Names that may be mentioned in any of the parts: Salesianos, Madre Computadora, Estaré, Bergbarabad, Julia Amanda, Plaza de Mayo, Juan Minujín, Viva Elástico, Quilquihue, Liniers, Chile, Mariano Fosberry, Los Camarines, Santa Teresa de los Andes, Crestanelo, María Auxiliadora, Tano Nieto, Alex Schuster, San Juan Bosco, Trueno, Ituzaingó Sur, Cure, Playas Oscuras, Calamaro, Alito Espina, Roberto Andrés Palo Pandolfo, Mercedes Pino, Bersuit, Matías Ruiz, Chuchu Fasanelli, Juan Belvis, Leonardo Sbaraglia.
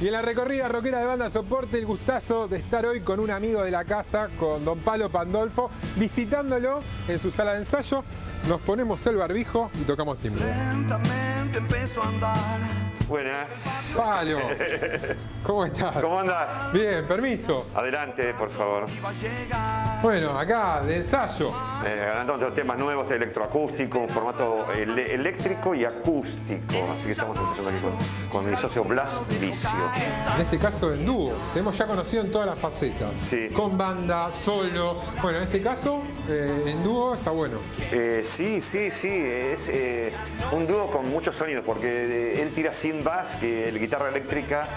Y en la recorrida rockera de Banda Soporte, el gustazo de estar hoy con un amigo de la casa, con Don Palo Pandolfo, visitándolo en su sala de ensayo. Nos ponemos el barbijo y tocamos timbre. Lentamente empezó a andar. Buenas. Palo, ¿cómo estás? ¿Cómo andás? Bien, permiso. Adelante, por favor. Bueno, acá, de ensayo. Adelantamos los temas nuevos, de electroacústico, un formato eléctrico y acústico. Así que estamos ensayando aquí con mi socio Blas Vicio. En este caso, en dúo. Te hemos ya conocido en todas las facetas. Sí. Con banda, solo. Bueno, en este caso, en dúo está bueno. Sí. Es un dúo con muchos sonidos, porque él tira sin bass, que guitarra eléctrica,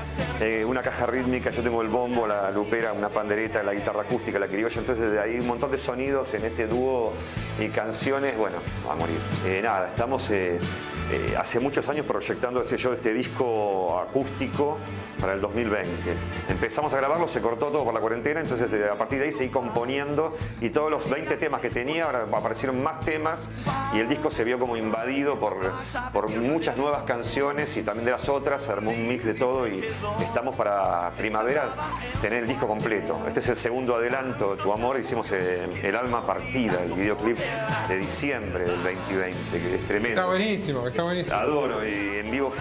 una caja rítmica, yo tengo el bombo, la lupera, una pandereta, la guitarra acústica, la criolla, entonces hay un montón de sonidos en este dúo y canciones, bueno, va a morir. Nada, estamos hace muchos años proyectando este disco acústico para el 2020. Empezamos a grabarlo, se cortó todo por la cuarentena, entonces a partir de ahí seguí componiendo y todos los 20 temas que tenía, ahora aparecieron más temas y el disco se vio como invadido por muchas nuevas canciones y también de las otras, armó un mix de todo y estamos para primavera tener el disco completo. Este es el segundo adelanto, Tu Amor, hicimos El alma partida, el videoclip de diciembre del 2020, que es tremendo. Está buenísimo, está buenísimo. Adoro, y en vivo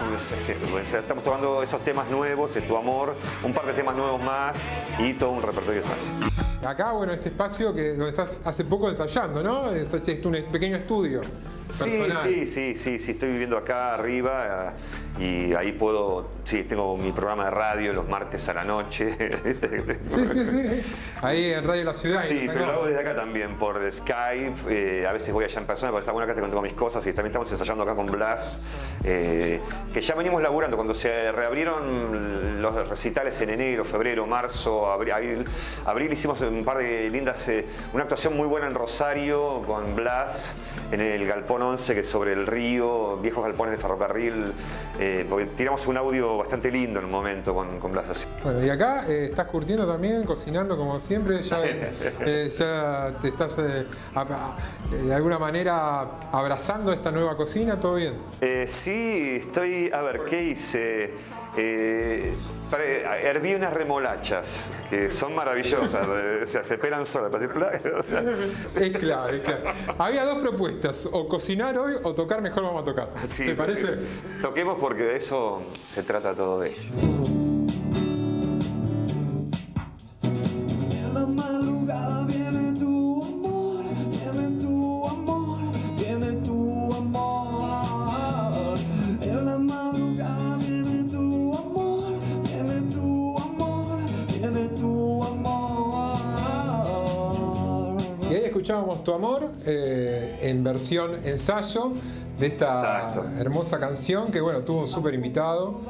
estamos tocando esos temas nuevos, Tu Amor, un par de temas nuevos más y todo un repertorio más. Acá, bueno, este espacio que es donde estás hace poco ensayando, ¿no? Es un pequeño estudio personal. Sí, estoy viviendo acá arriba y ahí puedo, sí, tengo mi programa de radio los martes a la noche. Sí, ahí en Radio La Ciudad. Sí, pero lo hago desde acá también, por Skype, a veces voy allá en persona, porque está bueno, acá te conté con mis cosas y también estamos ensayando acá con Blas, que ya venimos laburando, cuando se reabrieron los recitales en enero, febrero, marzo, abril hicimos un par de lindas, una actuación muy buena en Rosario con Blas en el Galpón 11, que es sobre el río, viejos galpones de ferrocarril, porque tiramos un audio bastante lindo en un momento con Blas así. Bueno, y acá estás curtiendo también, cocinando como siempre, ya te estás de alguna manera abrazando esta nueva cocina, ¿todo bien? Sí, estoy, a ver, ¿qué hice? Herví unas remolachas que son maravillosas, o sea, se pelan solas. O sea. Es claro. Había dos propuestas, o cocinar hoy o tocar mejor vamos a tocar. Sí, ¿te parece? Sí. Toquemos porque de eso se trata todo de esto. La madrugada viene tu amor, viene tu amor, viene tu amor. En la madrugada viene tu amor. Y ahí escuchábamos Tu Amor en versión ensayo de esta hermosa canción que, bueno, tuvo un súper invitado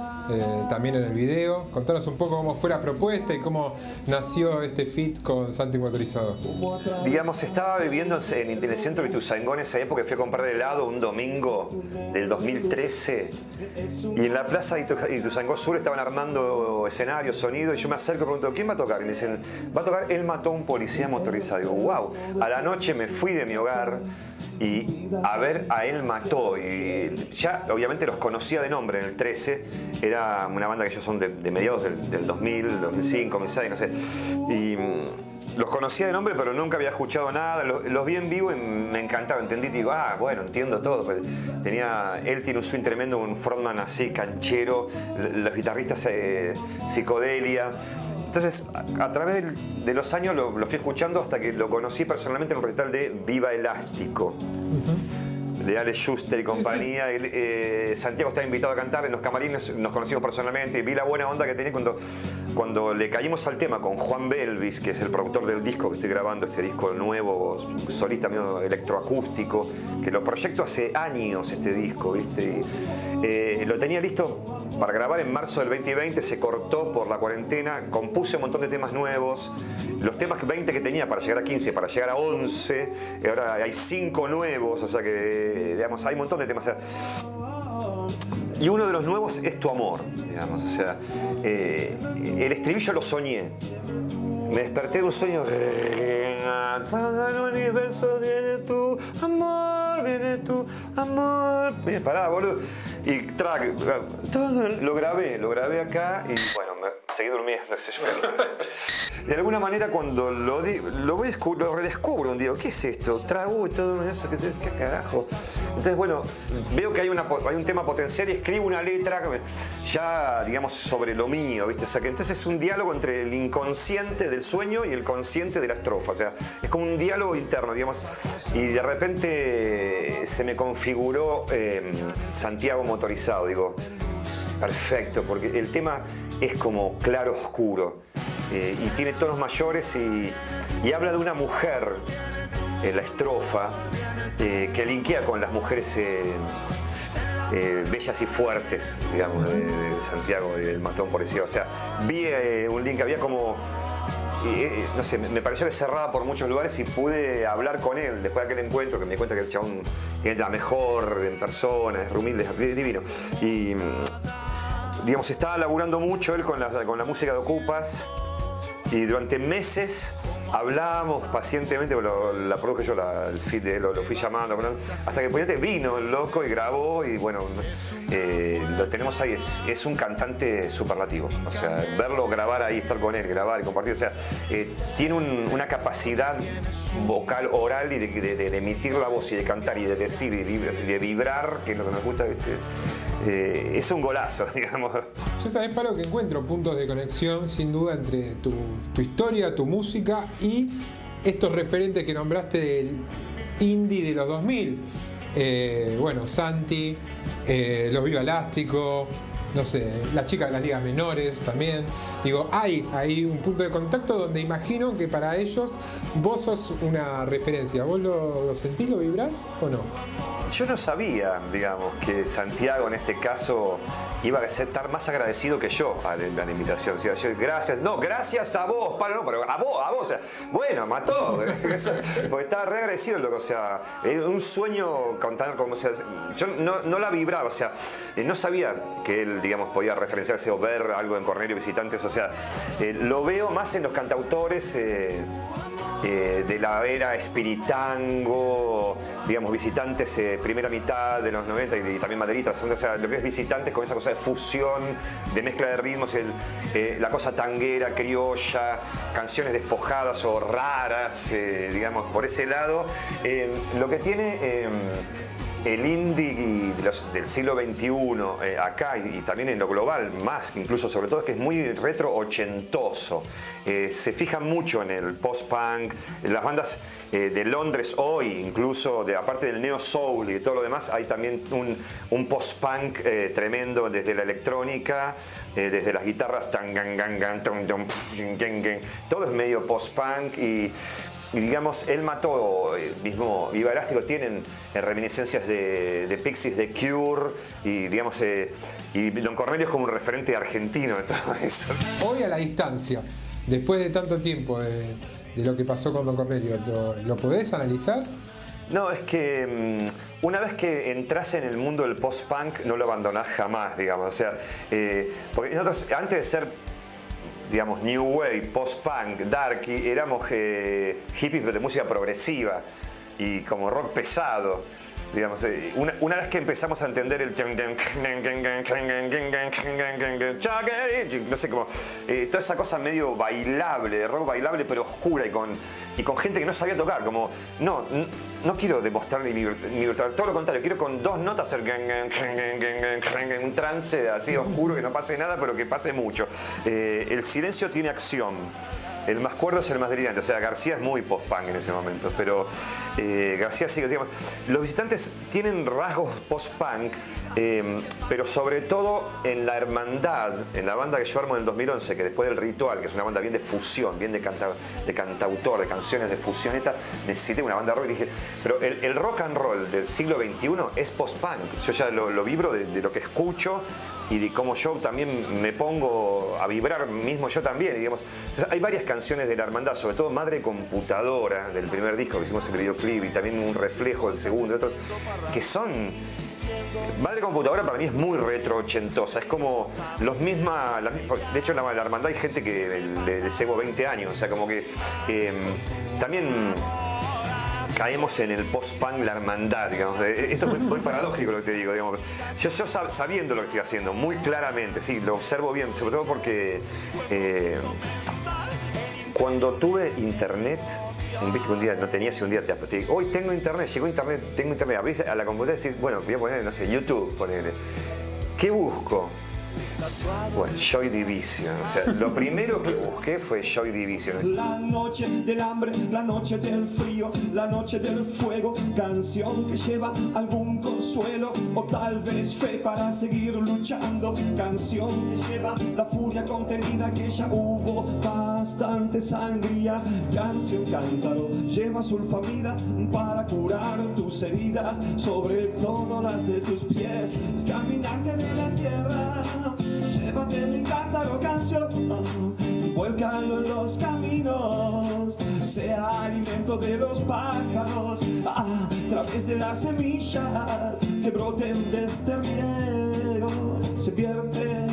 también en el video. Contanos un poco cómo fue la propuesta y cómo nació este feat con Santi Motorizado. Digamos, estaba viviendo en el centro de Ituzaingó en esa época, que fui a comprar helado un domingo del 2013 y en la plaza de Ituzaingó Sur estaban armando escenarios, sonido, y yo me acerco y pregunto, ¿quién va a tocar? Y me dicen, va a tocar Él mató a un policía motorizado. Digo, wow. A la noche me fui de mi hogar y a ver a Él mató, y ya obviamente los conocía de nombre. En el 13 era una banda que ellos son de mediados del 2000, 2005, 2006, no sé, y los conocía de nombre pero nunca había escuchado nada. Los vi en vivo y me encantaba, entendí, digo, bueno, entiendo todo. Él tiene un swing tremendo, un frontman así canchero, los guitarristas psicodelia. Entonces, a través de los años lo fui escuchando hasta que lo conocí personalmente en un recital de Viva Elástico, de Alex Schuster y compañía. Sí. Santiago estaba invitado a cantar en Los Camarines, nos conocimos personalmente. Vi la buena onda que tenía cuando le caímos al tema con Juan Belvis, que es el productor del disco que estoy grabando, este disco nuevo, solista mío, electroacústico, que lo proyecto hace años este disco, ¿viste? Lo tenía listo para grabar en marzo del 2020, se cortó por la cuarentena, compuse un montón de temas nuevos, los temas 20 que tenía para llegar a 15, para llegar a 11, ahora hay 5 nuevos, o sea que, digamos, hay un montón de temas. O sea, y uno de los nuevos es Tu Amor, digamos, o sea, el estribillo lo soñé. Me desperté de un sueño. Todo el universo viene tu amor, viene tu amor. Pará, boludo. Y track. Todo lo grabé acá y bueno. seguí durmiendo. De alguna manera, cuando lo redescubro un día, ¿qué es esto? Trago todo un eso, ¿qué carajo? Entonces, bueno, veo que hay un tema potencial y escribo una letra ya, digamos, sobre lo mío, ¿viste? O sea, que entonces es un diálogo entre el inconsciente del sueño y el consciente de la estrofa. O sea, es como un diálogo interno, digamos. Y de repente se me configuró Santiago motorizado, digo. Perfecto, porque el tema es como claro-oscuro y tiene tonos mayores y habla de una mujer en la estrofa que linkea con las mujeres bellas y fuertes, digamos, de Santiago, del matón policía. O sea, vi un link, había como... no sé, me pareció que cerraba por muchos lugares y pude hablar con él después de aquel encuentro, que me di cuenta que el chabón es la mejor en persona, es humilde, es divino. Y, digamos, estaba laburando mucho él con la música de Ocupas y durante meses hablábamos pacientemente, la produje yo, el feed de él, lo fui llamando, hasta que ponete vino el loco y grabó y bueno, lo tenemos ahí, es un cantante superlativo, o sea, verlo grabar ahí, estar con él, grabar y compartir, o sea, tiene una capacidad vocal, oral y de emitir la voz y de cantar y de decir y de vibrar, que es lo que nos gusta, ¿viste? Es un golazo, digamos. Yo sabés, Paro, que encuentro puntos de conexión sin duda entre tu historia, tu música y estos referentes que nombraste del indie de los 2000. Bueno, Santi, los Viva Elástico, no sé, las chicas de las ligas menores también. Digo, hay un punto de contacto donde imagino que para ellos vos sos una referencia. ¿Vos lo sentís, lo vibrás o no? Yo no sabía, digamos, que Santiago en este caso iba a estar más agradecido que yo a la invitación. O sea, yo, gracias, no, gracias a vos, Pablo, no, pero a vos, o sea, bueno, mató. Porque estaba re agradecido, loco, o sea, un sueño contando como, o sea, yo no la vibraba, o sea, no sabía que él, digamos, podía referenciarse o ver algo en Cornelio, Visitantes, o sea, lo veo más en los cantautores. De la era espiritango, digamos, Visitantes, primera mitad de los 90 y también Maderita, o sea, lo que es Visitantes con esa cosa de fusión, de mezcla de ritmos, la cosa tanguera, criolla, canciones despojadas o raras, digamos, por ese lado. Lo que tiene... el indie del siglo XXI, acá y también en lo global, más que incluso, sobre todo, es que es muy retro ochentoso. Se fija mucho en el post-punk, las bandas de Londres hoy, incluso, aparte del neo-soul y de todo lo demás, hay también un post-punk tremendo desde la electrónica, desde las guitarras, todo es medio post-punk y digamos, Él mató, mismo Viva Elástico, tienen reminiscencias de Pixies, de Cure, y digamos, y Don Cornelio es como un referente argentino de todo eso. Hoy a la distancia, después de tanto tiempo de lo que pasó con Don Cornelio, ¿lo podés analizar? No, es que una vez que entras en el mundo del post-punk, no lo abandonás jamás, digamos. O sea, porque nosotros, antes de ser, digamos, new wave, post-punk, darky, éramos hippies de música progresiva y como rock pesado. Digamos, una vez que empezamos a entender el... No sé, como... toda esa cosa medio bailable, rock bailable pero oscura y con gente que no sabía tocar, como... No quiero demostrar ni libertad, todo lo contrario, quiero con dos notas hacer un trance así oscuro, que no pase nada, pero que pase mucho. El silencio tiene acción. El más cuerdo es el más delirante, o sea, García es muy post-punk en ese momento, pero García sigue, digamos, los Visitantes tienen rasgos post-punk, pero sobre todo en La Hermandad, en la banda que yo armo en el 2011, que después del Ritual, que es una banda bien de fusión, bien de cantautor, de canciones de fusioneta, necesité una banda rock y dije, pero el rock and roll del siglo XXI es post-punk, yo ya lo vibro de lo que escucho y de cómo yo también me pongo a vibrar mismo yo también, digamos. Entonces, hay varias canciones de La Hermandad, sobre todo Madre Computadora, del primer disco, que hicimos el videoclip y también Un Reflejo, el segundo, y otros, que son... Madre Computadora para mí es muy retro ochentosa, es como los mismas... De hecho, en La Hermandad hay gente que le cebo 20 años, o sea, como que también... caemos en el post-punk, la hermandad, digamos. Esto es muy paradójico lo que te digo, digamos. Yo sabiendo lo que estoy haciendo, muy claramente, sí, lo observo bien, sobre todo porque cuando tuve internet, viste que un día no tenías y un día te digo, hoy tengo internet, llegó internet, tengo internet, abrís a la computadora y decís, bueno, voy a poner, no sé, YouTube, ponerle. ¿Qué busco? Bueno, Joy Division, o sea, lo primero que busqué fue Joy Division. La noche del hambre, la noche del frío, la noche del fuego, canción que lleva algún consuelo o tal vez fe para seguir luchando, canción que lleva la furia contenida que ya hubo bastante sangría, canción cántaro, lleva sulfamida para curar tus heridas, sobre todo las de tus pies, caminante de la tierra. Llévate mi cántaro, canción, vuélcalo en los caminos, sea alimento de los pájaros, a través de las semillas que broten de este riego, se pierde,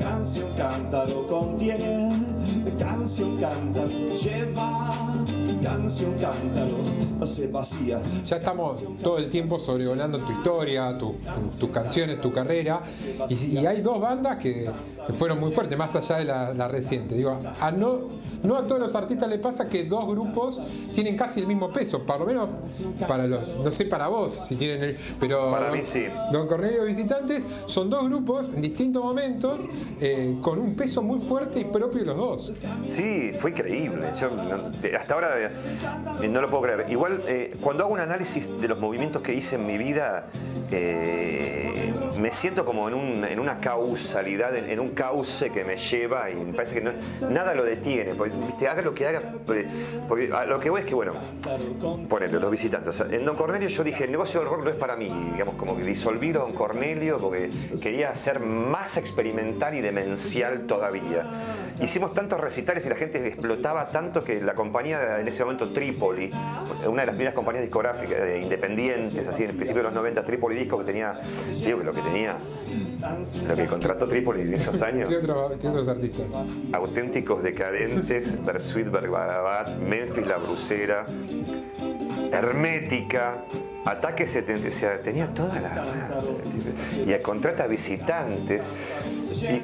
canción, cántaro, contiene, canción, cántaro, lleva, canción, cántaro, se vacía. Ya estamos todo el tiempo sobrevolando tu historia, tus canciones, tu carrera, y hay dos bandas que fueron muy fuertes, más allá de la reciente. Digo, no a todos los artistas les pasa que dos grupos tienen casi el mismo peso, por lo menos para los, no sé para vos, si tienen el, pero para mí sí. Don Cornelio y Visitantes son dos grupos en distintos momentos, con un peso muy fuerte y propio los dos. Sí, fue increíble. Yo hasta ahora no lo puedo creer. Igual, cuando hago un análisis de los movimientos que hice en mi vida, me siento como en una causalidad, en un cauce que me lleva y me parece que no, nada lo detiene. Porque, viste, haga lo que haga. Porque a lo que voy es que, bueno, por ejemplo, los Visitantes. O sea, en Don Cornelio yo dije, el negocio del rock no es para mí. Digamos, como que disolví Don Cornelio porque quería hacer más experimental y demencial todavía. Hicimos tantos recitales y la gente explotaba tanto que la compañía, en ese momento Trípoli, una de las primeras compañías discográficas independientes, así en el principio de los 90, Trípoli Disco, que tenía, digo que lo que tenía, lo que contrató Trípoli en esos años. ¿Qué otros artistas? Auténticos Decadentes, Bersuit, Bergbarabad, Memphis, La Brucera, Hermética, Ataque 70, tenía toda la... Y contrata Visitantes.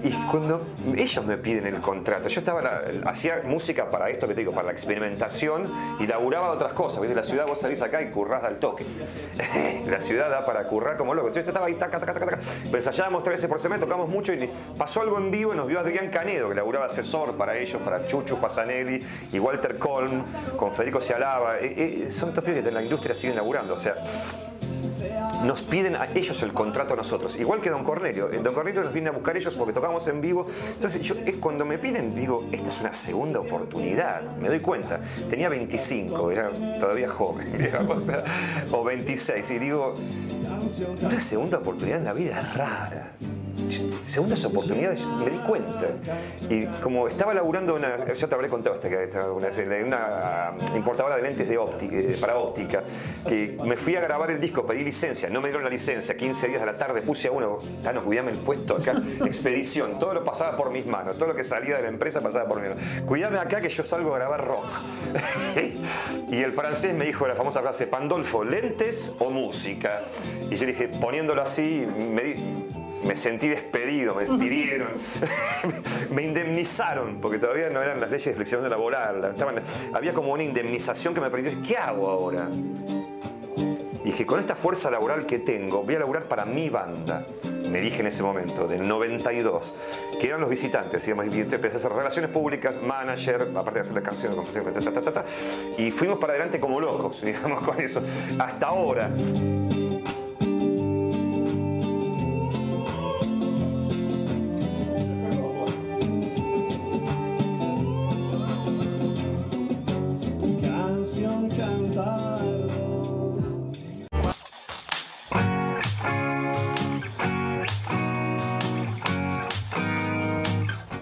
Y cuando ellos me piden el contrato, yo estaba hacía música para esto que te digo, para la experimentación, y laburaba otras cosas. ¿Viste? La ciudad, vos salís acá y currás al toque. La ciudad da para currar como loco. Entonces yo estaba ahí, taca, taca, taca, taca. Ensayábamos 3 veces por semana, tocamos mucho y pasó algo en vivo y nos vio Adrián Canedo, que laburaba asesor para ellos, para Chuchu Fasanelli y Walter Colm, con Federico Cialaba. Son estos pibes que en la industria siguen laburando, o sea... Nos piden a ellos el contrato a nosotros, igual que Don Cornelio. Don Cornelio nos viene a buscar ellos porque tocamos en vivo. Entonces yo cuando me piden, digo, esta es una segunda oportunidad, me doy cuenta. Tenía 25, era todavía joven, digamos, o 26, y digo, una segunda oportunidad en la vida es rara. Segundas oportunidades, me di cuenta. Y como estaba laburando yo te habré contado hasta que una importadora de lentes de óptica, para óptica, que me fui a grabar el disco, pedí licencia, no me dieron la licencia, 15 días de la tarde puse a uno, Tano, cuidame el puesto acá, expedición, todo lo pasaba por mis manos, todo lo que salía de la empresa pasaba por mis manos. Cuidame acá que yo salgo a grabar rock. Y el francés me dijo la famosa frase, Pandolfo, ¿lentes o música? Y yo dije, poniéndolo así, me sentí despedido, me despidieron, me indemnizaron, porque todavía no eran las leyes de flexibilidad laboral, había como una indemnización que me permitió, ¿qué hago ahora? Y dije, con esta fuerza laboral que tengo, voy a laburar para mi banda. Me dije en ese momento, del 92, que eran los Visitantes, y empecé a hacer relaciones públicas, manager, aparte de hacer las canciones, y fuimos para adelante como locos, digamos, con eso, hasta ahora.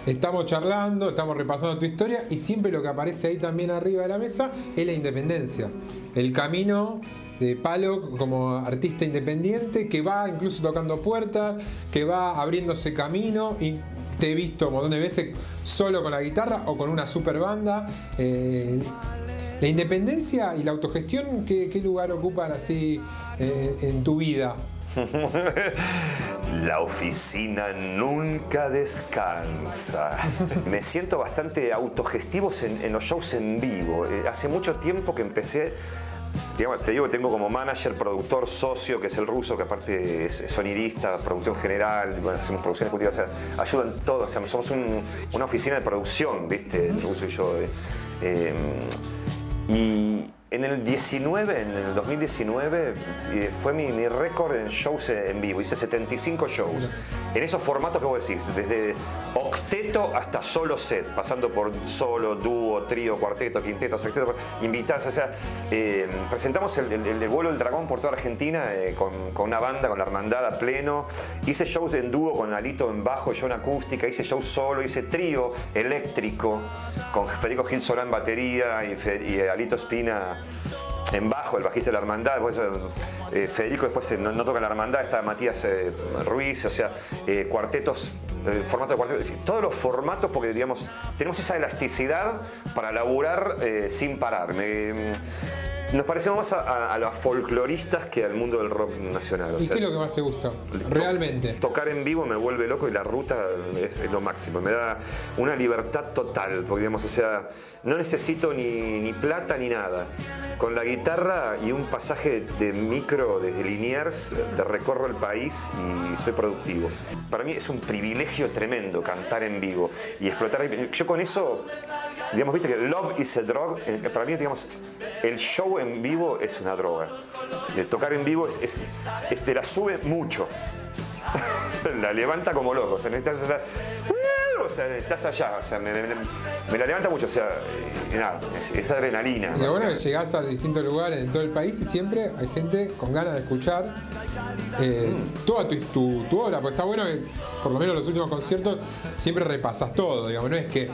Estamos charlando, estamos repasando tu historia y siempre lo que aparece ahí también arriba de la mesa es la independencia. El camino de Palo como artista independiente que va incluso tocando puertas, que va abriéndose camino. Y te he visto un montón de veces solo con la guitarra o con una super banda. ¿La independencia y la autogestión qué lugar ocupan así en tu vida? La oficina nunca descansa. Me siento bastante autogestivo en los shows en vivo. Hace mucho tiempo que empecé, digamos, te digo que tengo como manager, productor, socio, que es el ruso, que aparte es sonidista, producción general, bueno, hacemos producciones ejecutivas, o sea, ayudan todos, o sea, somos una oficina de producción, ¿viste? El ruso y yo. Y en el 2019, fue mi récord en shows en vivo. Hice 75 shows. En esos formatos que vos decís, desde octeto hasta solo set, pasando por solo, dúo, trío, cuarteto, quinteto, sexteto, invitados. O sea, presentamos el vuelo del dragón por toda Argentina con una banda, con La Hermandad a pleno. Hice shows en dúo con Alito en bajo, yo en acústica. Hice shows solo, hice trío eléctrico con Federico Gil Solá en batería y Alito Espina en bajo, el bajista de La Hermandad. Federico después no toca en La Hermandad, está Matías Ruiz, o sea, cuartetos, formato de cuartetos, es decir, todos los formatos, porque digamos, tenemos esa elasticidad para laburar sin parar. Nos parecemos más a los folcloristas que al mundo del rock nacional. ¿Y qué es lo que más te gusta? Realmente. Tocar en vivo me vuelve loco y la ruta es lo máximo. Me da una libertad total, porque digamos, o sea, no necesito ni plata ni nada. Con la guitarra y un pasaje de micro desde Liniers, recorro el país y soy productivo. Para mí es un privilegio tremendo cantar en vivo y explotar. Yo con eso, digamos, viste que Love is a Drug, para mí, digamos, el show en vivo es una droga. El tocar en vivo te la sube mucho, la levanta como loco, o sea, estás allá, o sea, me la levanta mucho, o sea, nada, es adrenalina. Y lo bueno es que llegás a distintos lugares en todo el país y siempre hay gente con ganas de escuchar toda tu obra, porque está bueno que por lo menos los últimos conciertos siempre repasas todo, digamos, no es que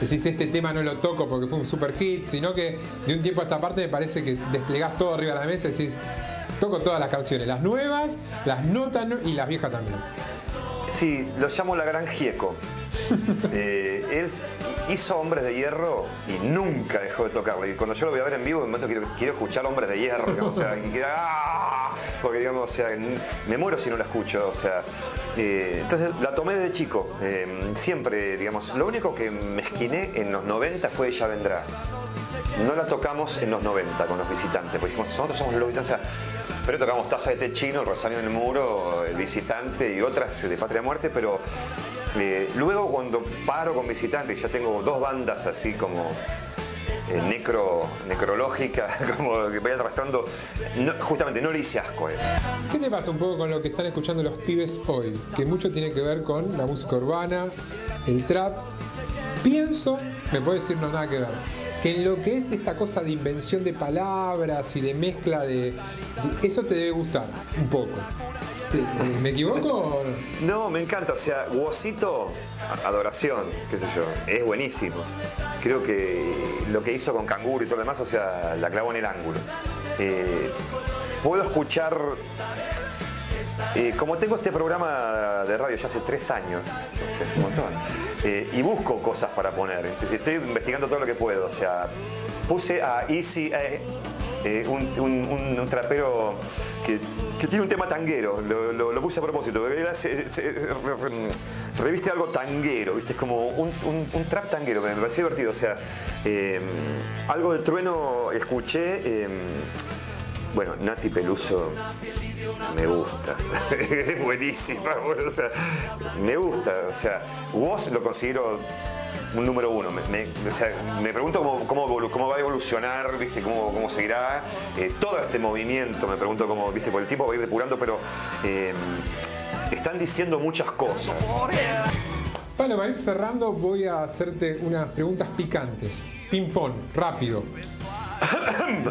decís este tema no lo toco porque fue un super hit, sino que de un tiempo a esta parte me parece que desplegás todo arriba de la mesa y decís, toco todas las canciones, las nuevas, las no tan nuevas y las viejas también. Sí, lo llamo la gran Gieco. Él hizo Hombres de Hierro y nunca dejó de tocarlo. Y cuando yo lo voy a ver en vivo, en un momento quiero escuchar Hombres de Hierro, digamos, o sea, porque digamos, o sea, me muero si no la escucho, o sea, entonces la tomé de chico, siempre, digamos. Lo único que me esquiné en los 90 fue Ella Vendrá. No la tocamos en los 90 con Los Visitantes, porque dijimos, nosotros somos Los Visitantes, o sea, pero tocamos Taza de Té Chino, El Rosario en el Muro, El Visitante y otras de Patria Muerte, pero luego cuando paro con Visitantes, ya tengo dos bandas así como necrológicas, como que vaya arrastrando, no, justamente no le hice asco a eso. ¿Qué te pasa un poco con lo que están escuchando los pibes hoy? Que mucho tiene que ver con la música urbana, el trap. Pienso, me puede decir no nada que ver, que en lo que es esta cosa de invención de palabras y de mezcla de eso te debe gustar un poco. ¿Me equivoco? No, me encanta. O sea, Wosito, adoración, qué sé yo, es buenísimo. Creo que lo que hizo con Canguro y todo lo demás, o sea, la clavó en el ángulo. Puedo escuchar... como tengo este programa de radio ya hace 3 años, o sea, es un montón, y busco cosas para poner, entonces estoy investigando todo lo que puedo, o sea, puse a Easy, un trapero que tiene un tema tanguero, lo puse a propósito, reviste algo tanguero, ¿viste? Es como un trap tanguero, me pareció divertido, o sea, algo de Trueno escuché, bueno, Nati Peluso me gusta, es buenísima, bueno, o sea, me gusta, o sea, Woz lo considero un número uno, o sea, me pregunto cómo va a evolucionar, ¿viste? Cómo seguirá todo este movimiento, me pregunto cómo, ¿viste? Porque el tiempo va a ir depurando, pero están diciendo muchas cosas. Bueno, para ir cerrando voy a hacerte unas preguntas picantes, ping pong, rápido.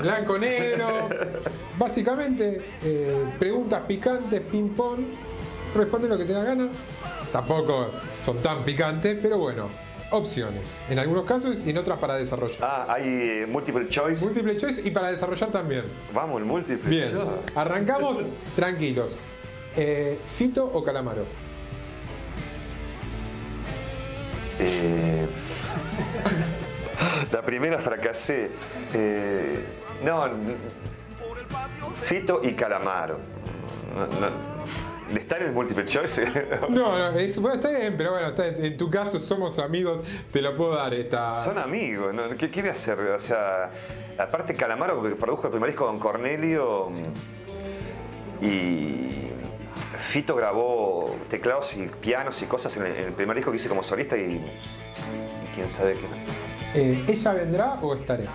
Blanco, negro, básicamente preguntas picantes, ping pong, responde lo que te da gana, tampoco son tan picantes, pero bueno, opciones, en algunos casos y en otras para desarrollar. Ah, hay multiple choice. Multiple choice y para desarrollar también. Vamos, el múltiple. Bien, arrancamos tranquilos. ¿Fito o Calamaro? La primera fracasé. No, Fito y Calamaro. ¿Estar en Multiple Choice? No, no, es, bueno, está bien, pero bueno, está, en tu caso somos amigos, te la puedo dar esta... Son amigos, ¿no? ¿Qué voy a hacer? O sea, aparte Calamaro, que produjo el primer disco Don Cornelio, y Fito grabó teclados y pianos y cosas en el primer disco que hice como solista y quién sabe qué más. ¿Ella vendrá o estaré?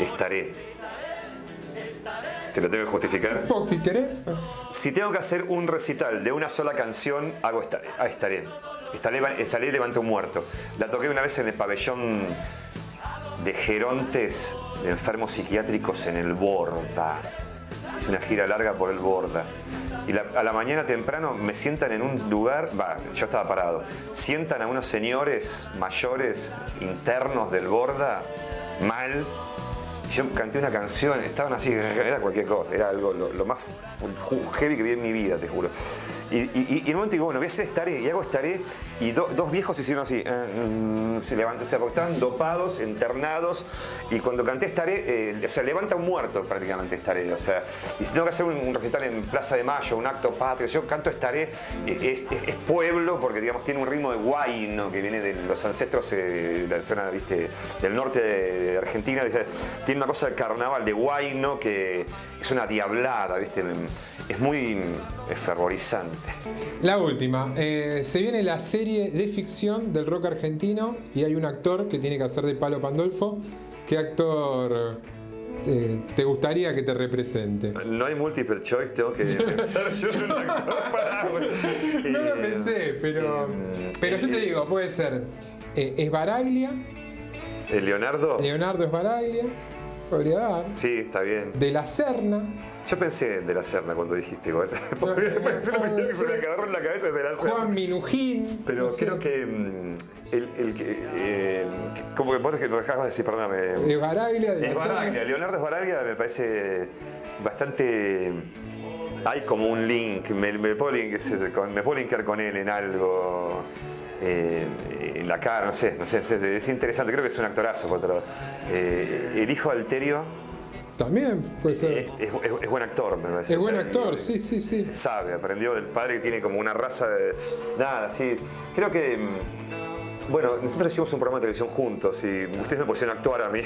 Estaré. Te lo tengo que justificar. Si querés. Si tengo que hacer un recital de una sola canción, hago Estaré. Ah, Estaré. Estaré levanta un muerto. La toqué una vez en el pabellón de gerontes de enfermos psiquiátricos en el Borda. Hice una gira larga por el Borda. Y a la mañana temprano me sientan en un lugar, bah, yo estaba parado, sientan a unos señores mayores internos del Borda, mal. Yo canté una canción, estaban así, era cualquier cosa, era algo lo más heavy que vi en mi vida, te juro. Y en un momento digo, bueno, voy a hacer Estaré, y hago Estaré, y dos viejos hicieron así, se levantan, o sea, porque estaban dopados, internados, y cuando canté Estaré, o sea, levanta un muerto prácticamente Estaré, o sea, y si tengo que hacer un recital en Plaza de Mayo, un acto patrio, yo canto Estaré, es pueblo, porque digamos tiene un ritmo de guayno que viene de los ancestros de la zona, viste, del norte de Argentina, tiene una cosa de carnaval, de guayno, que es una diablada, viste, es muy fervorizante. La última, se viene la serie de ficción del rock argentino y hay un actor que tiene que hacer de Palo Pandolfo. ¿Qué actor te gustaría que te represente? No hay multiple choice, tengo que pensar yo en un actor para... No lo pensé, pero yo te digo, puede ser Sbaraglia. ¿Leonardo? Leonardo Sbaraglia. Podría dar. Sí, está bien. De la Serna. Yo pensé en De la Serna cuando dijiste igual. Pensé lo primero que se me agarró en la cabeza es De la Serna. Juan Minujín. Pero no creo que como que vos que trabajabas decís, perdóname. De Sbaraglia, de Sbaraglia. Leonardo Sbaraglia me parece bastante. Hay como un link. Me puedo linkear con él en algo. En la cara, no sé, es interesante, creo que es un actorazo por otro lado. El hijo de Alterio también puede ser. Es buen actor, me parece. Es buen actor, sí. Sabe, aprendió del padre que tiene como una raza de. Nada, sí. Creo que. Bueno, nosotros hicimos un programa de televisión juntos y ustedes me pusieron a actuar a mí.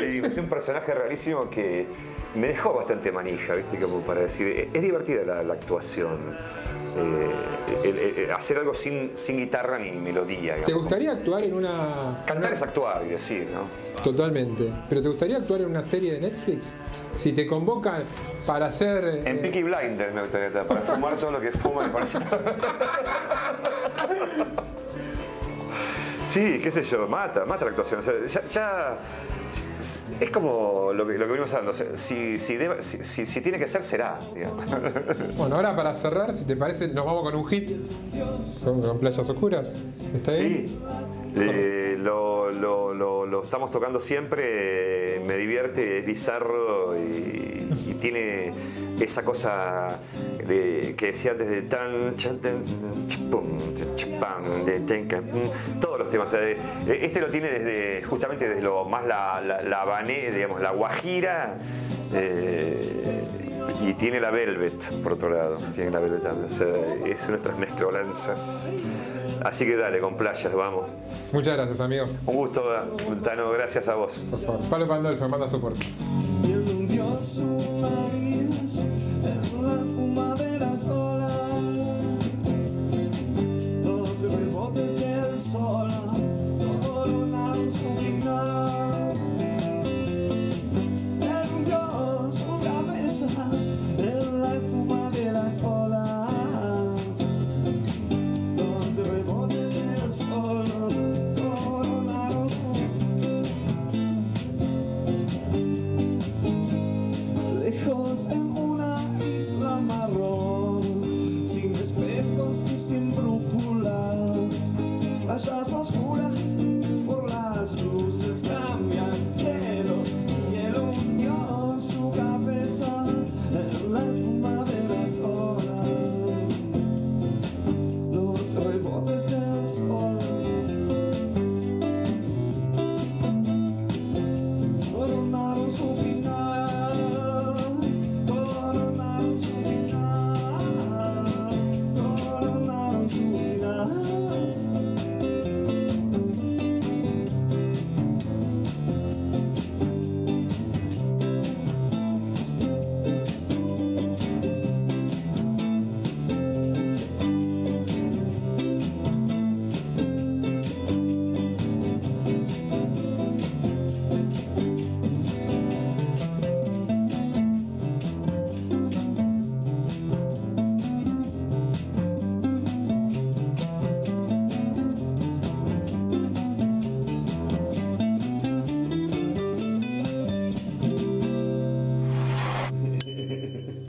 Y es un personaje rarísimo que me dejó bastante manija, ¿viste? Como para decir, es divertida la actuación. Hacer algo sin guitarra ni melodía. Digamos. ¿Te gustaría actuar en una...? Cantar es actuar y decir, ¿no? Totalmente. ¿Pero te gustaría actuar en una serie de Netflix? Si te convocan para hacer... En Peaky Blinders me gustaría, para fumar todo lo que fuma y para... Sí, qué sé yo, mata la actuación. O sea, ya es como lo que venimos hablando. O sea, si tiene que ser, será. Digamos. Bueno, ahora para cerrar, si te parece, nos vamos con un hit. Con Playas Oscuras. ¿Está bien? Sí. Lo estamos tocando siempre. Me divierte, es bizarro y tiene esa cosa que decía antes de tan chipum, chipam, de tenka, todos los temas. Este lo tiene desde justamente desde lo más la habané, digamos, la guajira, y tiene la velvet por otro lado, tiene la velvet también, o sea, es nuestras mezclolanzas. Así que dale, con Playas, vamos. Muchas gracias, amigo. Un gusto, Tano, gracias a vos. Por favor. Palo Pandolfo, Banda Soporte. En la espuma de las olas, los rebotes del sol coronaron su final. Perdió su cabeza en la espuma de las olas, los rebotes del sol coronaron su final. Lejos en una isla marrón, sin espejos y sin brújula, playas oscuras por las luces cambian cielo y él hundió su cabeza en la espuma de las olas, los rebotes de